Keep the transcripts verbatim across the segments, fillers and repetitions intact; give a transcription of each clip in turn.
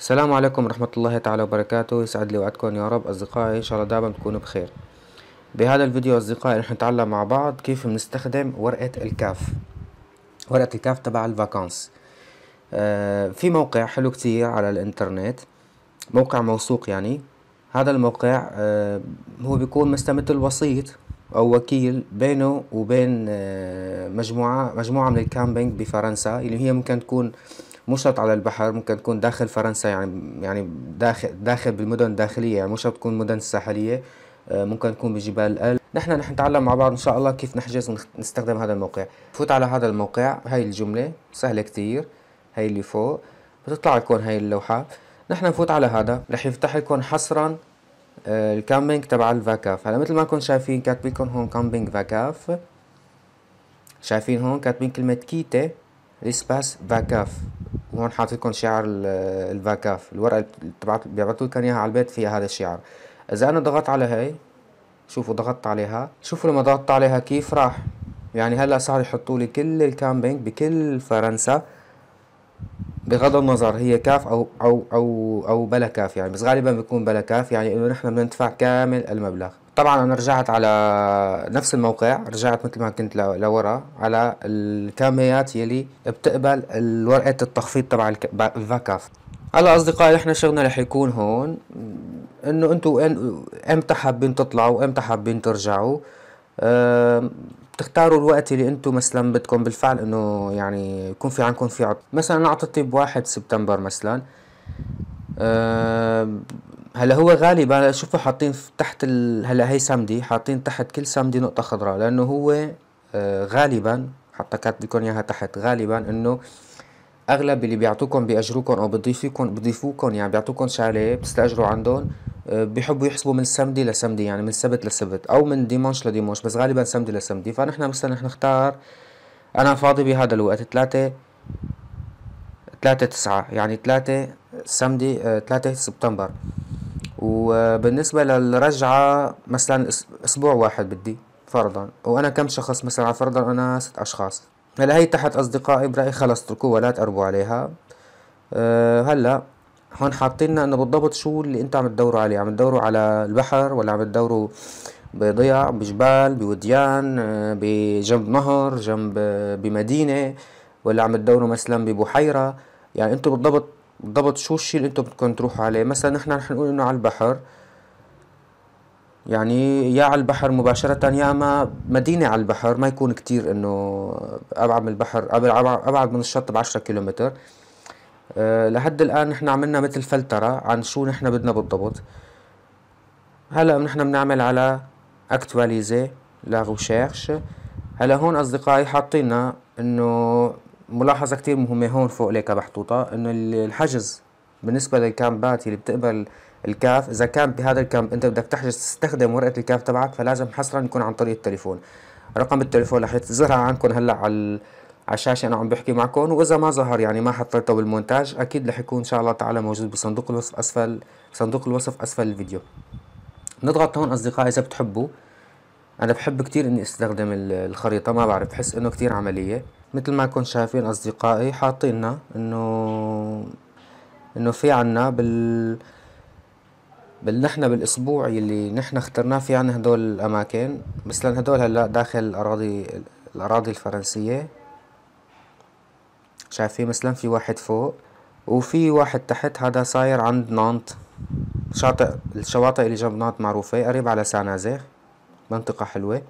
السلام عليكم ورحمة الله تعالى وبركاته. يسعد لي وعدكم يا رب أصدقائي، إن شاء الله دائما تكونوا بخير. بهذا الفيديو أصدقائي رح نتعلم مع بعض كيف بنستخدم ورقة الكاف، ورقة الكاف تبع الفاكانس. آه في موقع حلو كتير على الإنترنت، موقع موثوق يعني. هذا الموقع آه هو بيكون مستمثل وسيط أو وكيل بينه وبين آه مجموعة مجموعة من الكامبينج بفرنسا، اللي هي ممكن تكون مو شرط على البحر، ممكن تكون داخل فرنسا يعني يعني داخل داخل بالمدن الداخلية، يعني مو شرط تكون مدن ساحلية، ممكن تكون بجبال الألب. نحن رح نتعلم مع بعض إن شاء الله كيف نحجز ونستخدم هذا الموقع. فوت على هذا الموقع، هاي الجملة سهلة كتير، هاي اللي فوق بتطلع لكم هاي اللوحة. نحن نفوت على هذا، رح يفتح لكم حصرا الكامبينج تبع الفاكاف. هلا مثل ما كنتم شايفين كاتبينكم هون كامبينج فاكاف، شايفين هون كاتبين كلمة كيتة الاسباس فاكاف، وهون حاطط لكم شعار الفاكاف، الورقة تبعت بيبعتوا لكم اياها على البيت فيها هذا الشعار. اذا انا ضغطت على هاي، شوفوا ضغطت عليها، شوفوا لما ضغطت عليها كيف راح، يعني هلا صار يحطوا لي كل الكامبينج بكل فرنسا بغض النظر هي كاف او او او او بلا كاف يعني، بس غالبا بيكون بلا كاف، يعني انه نحن بندفع كامل المبلغ. طبعا انا رجعت على نفس الموقع، رجعت مثل ما كنت لورا على الكاميات يلي بتقبل ورقة التخفيض تبع الفاكاف. هلا اصدقائي احنا شغلنا رح يكون هون انه انتوا امتى حابين تطلعوا وامتى حابين ترجعوا. أه بتختاروا الوقت اللي انتوا مثلا بدكم بالفعل انه يعني يكون في عندكم في عطل. مثلا انا اعطيتي بواحد سبتمبر مثلا. أه هلا هو غالبا شوفوا حاطين تحت ال... هلا هي سمدي، حاطين تحت كل سمدي نقطة خضراء، لأنه هو آه غالبا حتى كاتب لكم اياها تحت، غالبا انه اغلب اللي بيعطوكم بيأجروكم او بيضيفوكم بيضيفوكم يعني بيعطوكم شاليه بتستأجروا عندهم، آه بيحبوا يحسبوا من سمدي لسمدي، يعني من سبت لسبت او من ديمونش لديمونش، بس غالبا سمدي لسمدي. فنحن مثلا رح نختار انا فاضي بهذا الوقت ثلاثة ثلاثة تسعة، يعني ثلاثة سمدي آه ثلاثة سبتمبر. وبالنسبة للرجعة مثلا اسبوع واحد بدي فرضا، وانا كم شخص مثلا فرضا انا ست اشخاص. هلا هي تحت اصدقائي برأيي خلص اتركوها ولا تقربوا عليها. أه هلا هون حاطين لنا انه بالضبط شو اللي انتوا عم تدوروا عليه، عم تدوروا على البحر ولا عم تدوروا بضيع بجبال بوديان بجنب نهر جنب بمدينة، ولا عم تدوروا مثلا ببحيرة، يعني انتوا بالضبط بالضبط شو الشي اللي انتم بدكم تروحوا عليه. مثلا نحن رح نقول انه على البحر، يعني يا على البحر مباشرة يا اما مدينة على البحر، ما يكون كتير انه ابعد من البحر، ابعد من الشط بعشرة كيلومتر. أه لحد الان نحن عملنا مثل فلترة عن شو نحن بدنا بالضبط. هلا نحن بنعمل على اكتواليزي لا ريشيرش. هلا هون اصدقائي حاطينا انه ملاحظة كتير مهمة هون فوق ليك محطوطة، انه الحجز بالنسبة للكامبات اللي بتقبل الكاف، اذا كان بهذا الكامب انت بدك تحجز تستخدم ورقة الكاف تبعك، فلازم حصرا يكون عن طريق التليفون. رقم التليفون رح يظهر عندكم هلا على الشاشة انا عم بحكي معكم، واذا ما ظهر يعني ما حطيته بالمونتاج اكيد رح يكون ان شاء الله تعالى موجود بصندوق الوصف اسفل صندوق الوصف اسفل الفيديو. نضغط هون اصدقائي اذا بتحبوا، انا بحب كتير اني استخدم الخريطة، ما بعرف بحس انه كتير عملية. مثل ما كنتم شايفين اصدقائي حاطينا انه انه في عنا بال بال نحن بالاسبوع اللي نحن اخترناه في عنا هدول الاماكن، مثلا هدول هلا داخل الاراضي الاراضي الفرنسية، شايفين مثلا في واحد فوق وفي واحد تحت، هذا صاير عند نانت، شاطئ الشواطئ اللي جنب نانت معروفة، قريب على سانازير، منطقة حلوة.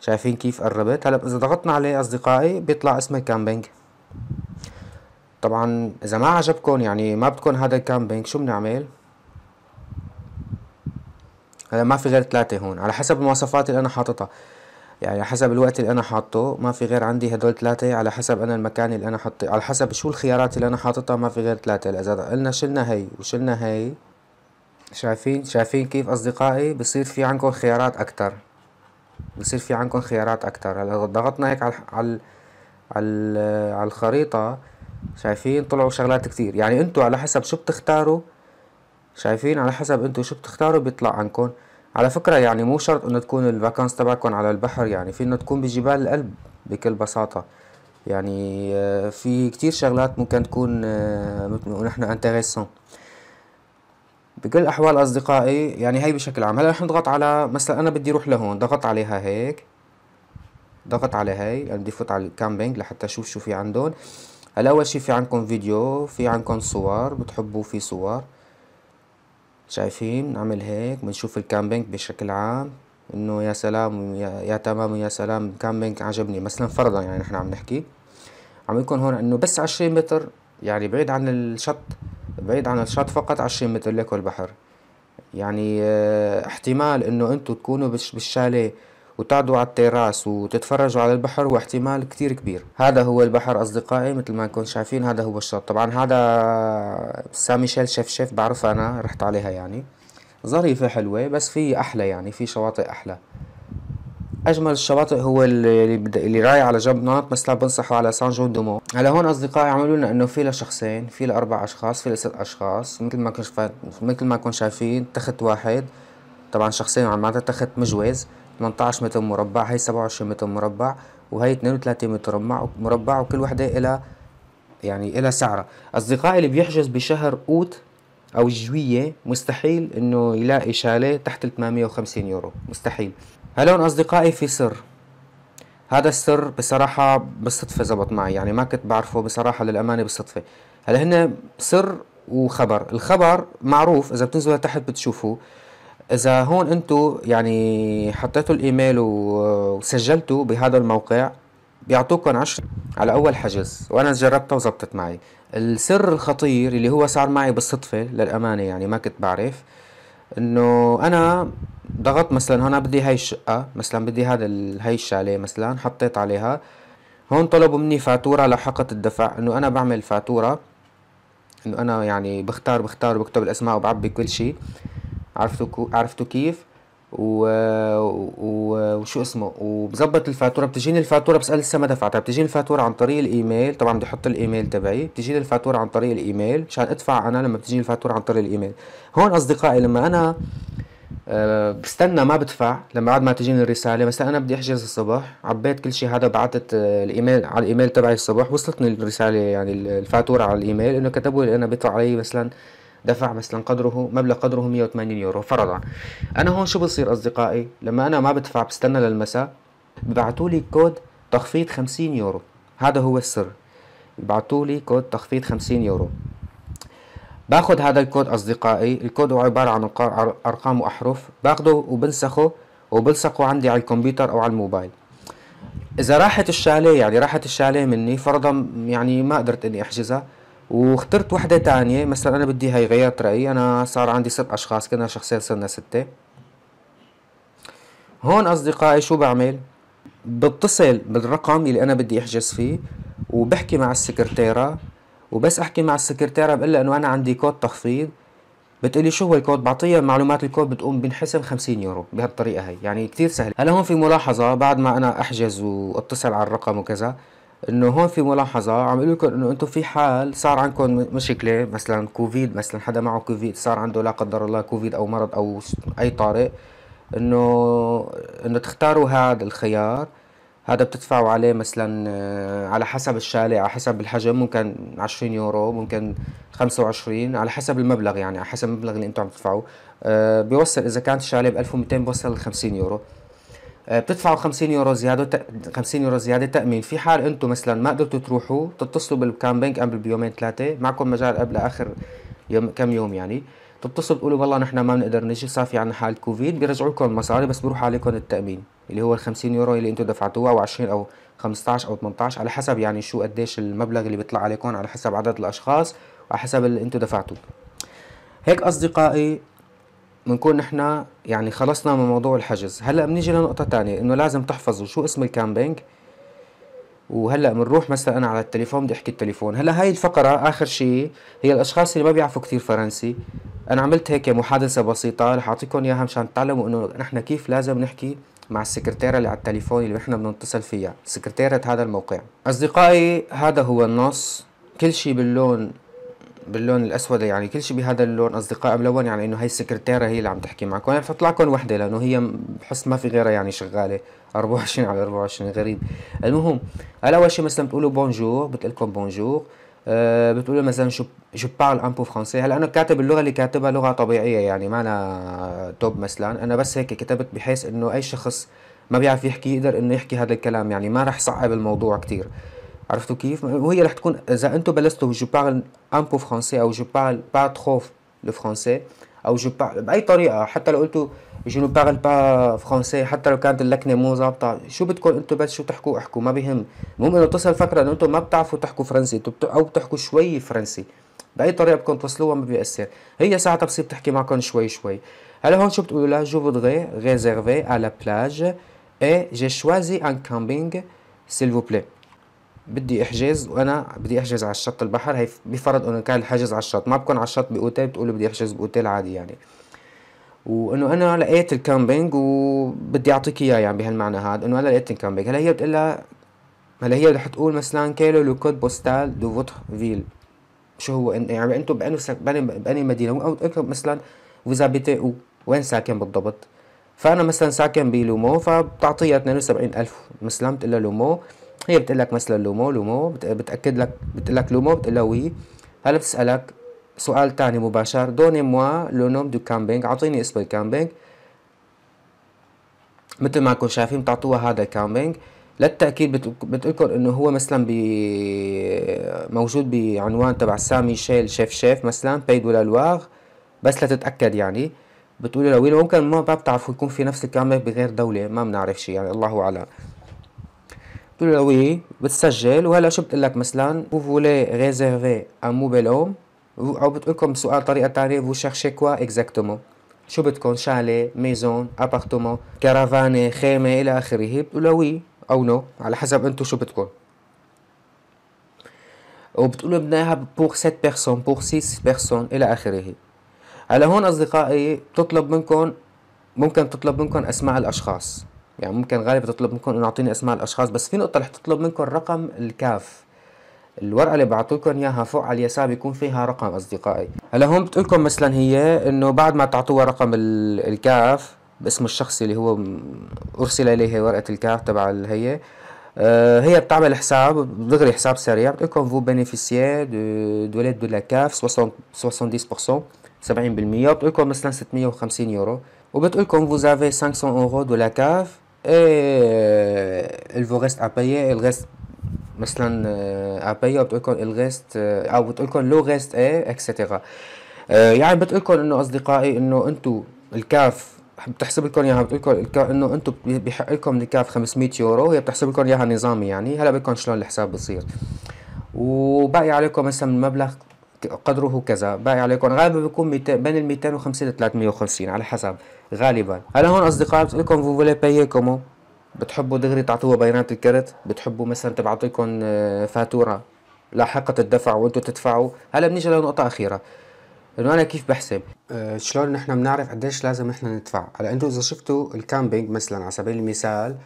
شايفين كيف قربت. هلا اذا ضغطنا عليه اصدقائي بيطلع اسمه كامبينج. طبعا اذا ما عجبكم يعني ما بدكم هذا الكامبينج شو بنعمل؟ هلا ما في غير ثلاثة هون على حسب المواصفات اللي انا حاططها، يعني حسب الوقت اللي انا حاطه ما في غير عندي هدول ثلاثة، على حسب انا المكان اللي انا حاطه، على حسب شو الخيارات اللي انا حاططها ما في غير ثلاثة. اذا قلنا شلنا هي وشلنا هي، شايفين شايفين كيف اصدقائي بصير في عندكم خيارات اكتر، بصير في عندكم خيارات اكتر. هلا ضغطنا هيك على على على الخريطه، شايفين طلعوا شغلات كتير، يعني انتوا على حسب شو بتختاروا، شايفين على حسب انتوا شو بتختاروا بيطلع عنكم. على فكره يعني مو شرط انه تكون الفاكانس تبعكم على البحر، يعني في انه تكون بجبال الألب بكل بساطه، يعني في كتير شغلات ممكن تكون ونحن انتريسون. بكل احوال اصدقائي يعني هاي بشكل عام. هلا رح نضغط على مثلا انا بدي اروح لهون، ضغط عليها هيك، ضغط على هاي، انا بدي فوت على الكامبينج لحتى اشوف شو في عندهم. هلا اول شي في عندكم فيديو، في عندكم صور بتحبوا، في صور شايفين، نعمل هيك بنشوف الكامبينج بشكل عام، انه يا سلام يا تمام يا سلام كامبينج عجبني مثلا فرضا، يعني نحن عم نحكي عم يكون هون انه بس عشرين متر يعني بعيد عن الشط، بعيد عن الشط فقط عشرين متر لكو البحر. يعني اه احتمال انه انتو تكونوا بالشاليه وتقعدوا على التراس وتتفرجوا على البحر، واحتمال كتير كبير. هذا هو البحر أصدقائي مثل ما نكون شايفين، هذا هو الشط. طبعا هذا ساميشيل شيف شيف بعرفها أنا، رحت عليها يعني، ظريفة حلوة بس في أحلى، يعني في شواطئ أحلى. أجمل الشواطئ هو اللي اللي رايح على جنب ناط، مثلا بنصحوا على سان جون دو مون. هلا هون أصدقائي عملوا لنا إنه في لشخصين، في لأربع أشخاص، في لست أشخاص، مثل ما كن مثل ما كن شايفين تخت واحد، طبعا شخصين معناتها تخت مجوز ثمنطعش متر مربع، هي سبعة وعشرين متر مربع، وهي اثنين وثلاثين متر مربع، وكل وحده إلى يعني إلى سعرها. أصدقائي اللي بيحجز بشهر أوت أو جوية مستحيل إنه يلاقي شاليه تحت ال ثمانمية وخمسين يورو، مستحيل. هلون أصدقائي في سر، هذا السر بصراحة بالصدفة زبط معي، يعني ما كنت بعرفه بصراحة للأمانة بالصدفة. هلا هن سر وخبر، الخبر معروف إذا بتنزلوا لتحت بتشوفوه. إذا هون أنتو يعني حطيتوا الإيميل وسجلتوا بهذا الموقع بيعطوكن عشرة على أول حجز، وأنا جربتها وزبطت معي. السر الخطير اللي هو صار معي بالصدفة للأمانة، يعني ما كنت بعرف إنه أنا ضغط مثلا هون بدي هاي الشقة، مثلا بدي هذا هاي الشاليه مثلا، حطيت عليها هون طلبوا مني فاتورة لاحقة الدفع، إنه أنا بعمل فاتورة، إنه أنا يعني بختار بختار وبكتب الأسماء وبعبي كل شي، عرفتوا عرفتوا كيف و... و... وشو اسمه، وبظبط الفاتوره. بتجيني الفاتوره بسال لسه ما دفعتها، بتجيني الفاتوره عن طريق الايميل، طبعا بدي احط الايميل تبعي، بتجيني الفاتوره عن طريق الايميل مشان ادفع انا لما بتجيني الفاتوره عن طريق الايميل. هون اصدقائي لما انا أه بستنى ما بدفع، لما بعد ما تجيني الرساله مثلا انا بدي احجز الصبح، عبيت كل شيء هذا، بعثت الايميل على الايميل تبعي الصبح، وصلتني الرساله يعني الفاتوره على الايميل، انه كتبوا لي انا بيطلع علي مثلا دفع مثلا قدره مبلغ قدره مية وثمانين يورو فرضا. انا هون شو بصير اصدقائي لما انا ما بدفع بستنى للمساء، ببعثوا لي كود تخفيض خمسين يورو، هذا هو السر، ببعثوا لي كود تخفيض خمسين يورو. باخذ هذا الكود اصدقائي، الكود هو عباره عن ارقام واحرف، باخذه وبنسخه وبلصقه عندي على الكمبيوتر او على الموبايل. اذا راحت الشاليه يعني راحت الشاليه مني فرضا، يعني ما قدرت اني احجزها واخترت وحده تانية، مثلا انا بدي هاي غيرت رايي، انا صار عندي ست اشخاص، كنا شخصين صرنا سته. هون اصدقائي شو بعمل، بتصل بالرقم اللي انا بدي احجز فيه وبحكي مع السكرتيره، وبس احكي مع السكرتيره بقول لها انه انا عندي كود تخفيض، بتقلي شو هو الكود، بعطيها معلومات الكود، بتقوم بنحسب خمسين يورو بهالطريقه هي، يعني كتير سهل. هلا هون في ملاحظه بعد ما انا احجز واتصل على الرقم وكذا، انه هون في ملاحظه عم اقول لكم انه انتم في حال صار عندكم مشكله مثلا كوفيد، مثلا حدا معه كوفيد صار عنده لا قدر الله كوفيد او مرض او اي طارئ، انه انه تختاروا هذا الخيار، هذا بتدفعوا عليه مثلا على حسب الشاليه، على حسب الحجم، ممكن عشرين يورو ممكن خمسة وعشرين، على حسب المبلغ، يعني على حسب المبلغ اللي انتم عم تدفعوه. أه بيوصل اذا كانت الشاليه ب ألف ومئتين بوصل ل خمسين يورو، بتدفعوا خمسين يورو زياده، خمسين يورو زياده تامين. في حال انتم مثلا ما قدرتوا تروحوا تتصلوا بالكامبينج قبل بيومين ثلاثه، معكم مجال قبل اخر يوم كم يوم، يعني تتصلوا تقولوا والله نحن ما بنقدر نجي، صار في عندنا حاله كوفيد، بيرجعوا لكم المصاري بس بروح عليكم التامين اللي هو ال خمسين يورو اللي انتم دفعتوها، او عشرين او خمسطعش او ثمنطعش، على حسب يعني شو قديش المبلغ اللي بيطلع عليكم، على حسب عدد الاشخاص وعلى حسب اللي انتم دفعتوه. هيك اصدقائي بنكون نحن يعني خلصنا من موضوع الحجز. هلا بنيجي لنقطة تانية، انه لازم تحفظوا شو اسم الكامبينج. وهلا بنروح مثلا انا على التليفون بدي احكي التليفون. هلا هاي الفقرة اخر شيء هي الاشخاص اللي ما بيعرفوا كثير فرنسي، انا عملت هيك محادثة بسيطة رح اعطيكم اياها مشان تتعلموا انه نحن كيف لازم نحكي مع السكرتيرة اللي على التليفون اللي نحن بنتصل فيها، سكرتيرة هذا الموقع. اصدقائي هذا هو النص، كل شيء باللون باللون الاسود، يعني كل شيء بهذا اللون اصدقاء ملون، يعني انه هي السكرتيره هي اللي عم تحكي معكم. انا بحط لكم وحده لانه هي بحس ما في غيرها يعني شغاله أربعة وعشرين على أربعة وعشرين، غريب. المهم هلا اول شيء مثلا بتقولوا بونجور، بتقول لكم بونجور، أه بتقولوا مثلا شو جو بارل ان بو فرونسي. هلا انا كاتب اللغه اللي كاتبها لغه طبيعيه، يعني ما انا توب مثلا، انا بس هيك كتبت بحيث انه اي شخص ما بيعرف يحكي يقدر انه يحكي هذا الكلام، يعني ما رح صعب الموضوع كثير. عرفتوا كيف؟ وهي رح تكون اذا انتم بلستوا جو بارل ان بو فرونسي او جو بارل با ترو لو فرونسي او جو بارل باي طريقه، حتى لو قلتوا جو نو بارل با فرونسي، حتى لو كانت اللكنه مو ظابطه، شو بدكم انتم بس شو تحكوا احكوا، ما بهم. المهم انه تصل فكره انه انتم ما بتعرفوا تحكوا فرنسي او بتحكوا شوي فرنسي، باي طريقه بدكم توصلوها ما بيأثر. هي ساعتها بتصير بتحكي معكم شوي شوي. هلا هون شو بتقولوا لها؟ جو فودغي ريزيرفي على لا بلاج اي جي شوازي ان كامبينغ سيل فو بلي. بدي احجز، وانا بدي احجز على الشط البحر، هي بفرض انه كان الحجز على الشط، ما بكون على الشط باوتيل، بتقولوا بدي احجز باوتيل عادي يعني. وانه انا لقيت الكامبينج وبدي اعطيك اياه يعني بهالمعنى هذا، انه انا لقيت الكامبينج. هلا هي بتقول لها، هلا هي رح تقول مثلا كيلو لو كود بوستال دو فوتر فيل، شو هو يعني انتم بأني بأني مدينه، او اكتب مثلا فوزابيتي او وين ساكن بالضبط. فانا مثلا ساكن بلومو، فبتعطيها اثنين وسبعين ألف مثلا، بتقول لها لومو، هي بتقول لك مثلا لومو لومو، بتاكد لك بتقول لك لومو، بتقول لها وي. هلا بتسالك سؤال ثاني مباشر، دوني موا لو نوم دو كامبينغ، اعطيني اسم الكامبينغ. مثل ما كنتم شايفين بتعطوها هذا الكامبينغ، للتاكيد بتقول لكم انه هو مثلا ب موجود بعنوان تبع سامي شيل شيف شيف مثلا باي دو لالواغ، بس لتتاكد يعني. بتقولوا له وي، ممكن ما بتعرفوا يكون في نفس الكامبينغ بغير دوله، ما بنعرف شيء يعني، الله اعلم. بتقول له وي، بتسجل. وهلا شو بتقول لك مثلا؟ فو فولي ريزيرفي ان موبيل هوم، او بتقول لكم سؤال طريقه ثانيه، فو شيرشي كوا اكزاكتومون، شو بدكم؟ شاليه، ميزون، ابارتمون، كرفانه، خيمه، الى اخره. بتقول له وي او نو على حسب انتم شو بدكم. وبتقول له بدنا اياها بور سبعة بيرسون، بور ستة بيرسون، الى اخره. هلا هون اصدقائي بتطلب منكم، ممكن تطلب منكم اسماء الاشخاص، يعني ممكن غالبا تطلب منكم انه اعطيني اسماء الاشخاص، بس في نقطه رح تطلب منكم رقم الكاف. الورقه اللي بعطيكم اياها فوق على اليسار بيكون فيها رقم اصدقائي. هلا هون بتقول لكم مثلا هي انه بعد ما تعطوها رقم الكاف باسم الشخص اللي هو ارسل اليه ورقه الكاف تبع هي، آه هي بتعمل حساب دغري، حساب سريع. بتقول لكم فو بينيفيسيي دو دوليت دو لا كاف سبعين بالمية، بتقول لكم مثلا ستمية وخمسين يورو، وبتقول لكم فو زافي خمسمية يورو دو لا كاف اي الفو ريست ابايي الغيست مثلا ابايي، وبتقول لكم الغيست او بتقول لكم لو غيست اي اكسترا. آه يعني بتقول لكم انه اصدقائي انه انتم الكاف بتحسب لكم اياها، بتقول لكم الكا... انه انتم بحق لكم الكاف خمسمية يورو، هي بتحسب لكم اياها نظامي يعني. هلا بدكم شلون الحساب بصير، وباقي عليكم مثلا المبلغ قدره كذا، باقي عليكم غالبا بيكون ميت... بين ال مئتين وخمسين ل ثلاثمية وخمسين على حسب غالبا. هلا هون اصدقائي بتقول لكم فو فولي بايي كومون، بتحبوا دغري تعطوها بيانات الكرت، بتحبوا مثلا تبعطيكم فاتوره لاحقه الدفع وانتم تدفعوا. هلا بنيجي لنقطه اخيره، انه انا كيف بحسب أه شلون نحن بنعرف قديش لازم نحن ندفع. هلا انتم اذا شفتوا الكامبينج مثلا على سبيل المثال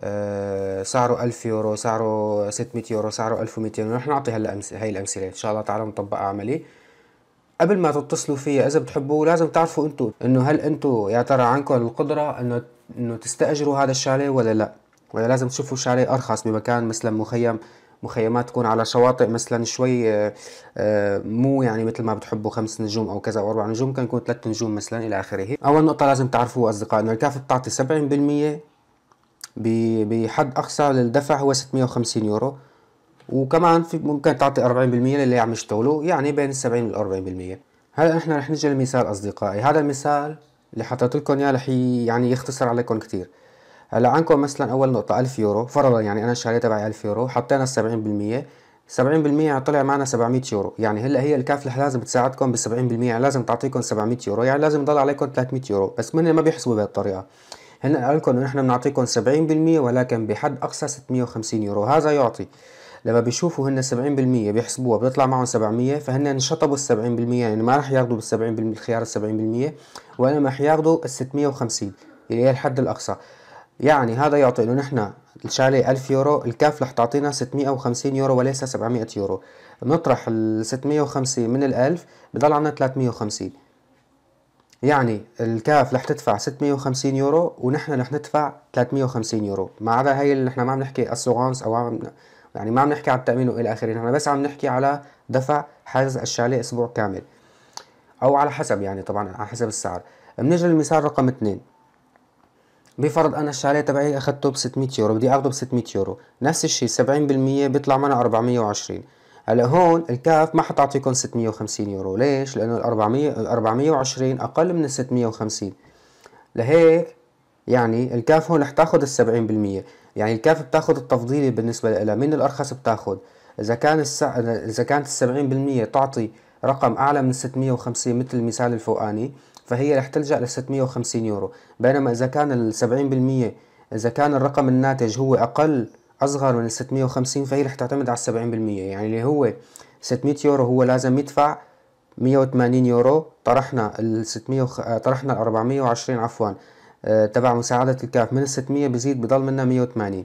أه سعره ألف يورو، سعره ستمية يورو، سعره ألف ومئتين، ونحن نعطي هلا هي الامثله ان شاء الله تعالى نطبقها عملي. قبل ما تتصلوا فيها اذا بتحبوا لازم تعرفوا انتم انه هل انتم يا ترى عندكم القدره انه انه تستاجروا هذا الشاليه ولا لا، ولا لازم تشوفوا شاليه ارخص بمكان مثلا مخيم، مخيمات تكون على شواطئ مثلا شوي مو يعني مثل ما بتحبوا خمس نجوم او كذا او اربع نجوم، ممكن يكون ثلاث نجوم مثلا الى اخره. اول نقطه لازم تعرفوها اصدقائي انه الكافه بتعطي سبعين بالمية بحد اقصى للدفع هو ستمية وخمسين يورو، وكمان في ممكن تعطي أربعين بالمية للي عم يشتغلوا، يعني بين السبعين وال أربعين بالمية. هلا نحن رح نجي لمثال اصدقائي، هذا المثال اللي حطيت لكم اياه رح يعني يختصر عليكم كثير. هلا عندكم مثلا اول نقطه ألف يورو فرضا، يعني انا الشاليه تبعي ألف يورو، حطينا ال سبعين بالمية، سبعين بالمية طلع معنا سبعمية يورو، يعني هلا هي الكاف لازم تساعدكم ب سبعين بالمية، يعني لازم تعطيكم سبعمية يورو، يعني لازم يضل عليكم ثلاثمية يورو، بس من ما بيحسبوا بهالطريقه. هن قال لكم انه نحن بنعطيكم سبعين بالمية ولكن بحد اقصى ستمية وخمسين يورو، هذا يعطي لما بيشوفوا هن سبعين بالمية بيحسبوها بتطلع معهم سبعمية، فهن انشطبوا ال سبعين بالمية، يعني ما رح ياخذوا بال سبعين بالمية خيار ال سبعين بالمية، وانما رح ياخذوا ال ستمية وخمسين اللي هي الحد الاقصى. يعني هذا يعطي انه نحن الشاليه ألف يورو، الكاف رح تعطينا ستمية وخمسين يورو وليس سبعمية يورو. نطرح ال ستمية وخمسين من ال ألف بضل عنا ثلاثمية وخمسين، يعني الكاف رح تدفع ستمية وخمسين يورو ونحن رح ندفع ثلاثمية وخمسين يورو. ما عدا هي اللي نحن ما عم نحكي اسيغونس او عم يعني ما عم نحكي على التامين والى اخره، نحن بس عم نحكي على دفع حجز الشاليه اسبوع كامل او على حسب، يعني طبعا على حسب السعر. بنيجي للمثال رقم اثنين، بفرض انا الشاليه تبعي اخذته ب ستمية يورو، بدي اخذه ب ستمية يورو، نفس الشيء سبعين بالمية بيطلع معنا أربعمية وعشرين. هلا هون الكاف ما حتعطيكم ستمية وخمسين يورو، ليش؟ لانه ال أربعمية وعشرين اقل من ال ستمية وخمسين، لهيك يعني الكاف هون رح تاخذ ال سبعين بالمية، يعني الكاف بتاخذ التفضيلي بالنسبه لها، من الارخص بتاخذ. اذا كان السع... اذا كانت ال سبعين بالمية تعطي رقم اعلى من ستمية وخمسين مثل المثال الفوقاني، فهي رح تلجأ ل ستمية وخمسين يورو. بينما إذا كان ال سبعين بالمية إذا كان الرقم الناتج هو أقل أصغر من ال ستمية وخمسين، فهي رح تعتمد على ال سبعين بالمية، يعني اللي هو ستمية يورو هو لازم يدفع مية وثمانين يورو. طرحنا ال ستمية طرحنا ال أربعمية وعشرين عفوا أه تبع مساعدة الكاف، من ال ستمية بزيد بضل منها مية وثمانين.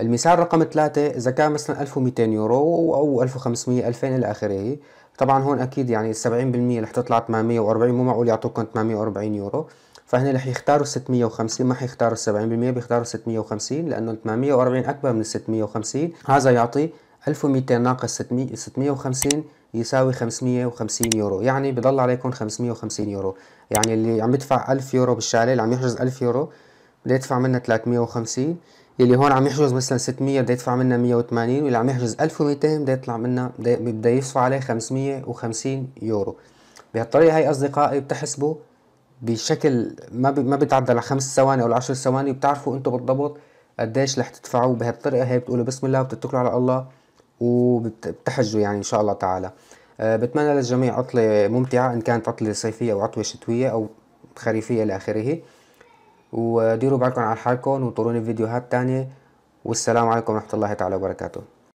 المثال رقم ثلاثة، إذا كان مثلا ألف ومئتين يورو أو ألف وخمسمية ألفين إلى آخره، طبعا هون اكيد يعني ال سبعين بالمية رح تطلع ثمانمية وأربعين، مو معقول يعطوكم ثمانمية وأربعين يورو، فهنا رح يختاروا ستمية وخمسين، ما حيختاروا ال سبعين بالمية، بيختاروا ستمية وخمسين لانه ثمانمية وأربعين اكبر من ستمية وخمسين. هذا يعطي ألف ومئتين ناقص ستمية وخمسين يساوي خمسمية وخمسين يورو، يعني بضل عليكم خمسمية وخمسين يورو. يعني اللي عم يدفع ألف يورو بالشاليه، اللي عم يحجز ألف يورو بده يدفع منها ثلاثمية وخمسين، اللي هون عم يحجز مثلا ستمية بده يدفع منها مية وثمانين، واللي عم يحجز ألف ومئتين بده يطلع منها بده يدفع عليه خمسمية وخمسين يورو. بهالطريقه هي اصدقائي بتحسبوا بشكل ما ما بتعدى على خمس ثواني او لعشر ثواني، بتعرفوا انتم بالضبط قديش رح تدفعوا. بهالطريقه هي بتقولوا بسم الله وبتتكلوا على الله وبتحجوا يعني ان شاء الله تعالى. أه بتمنى للجميع عطله ممتعه، ان كانت عطله صيفيه او عطله شتويه او خريفيه الى اخره، وديروا بالكم على حالكم وطروني فيديوهات تانية، والسلام عليكم ورحمة الله تعالى وبركاته.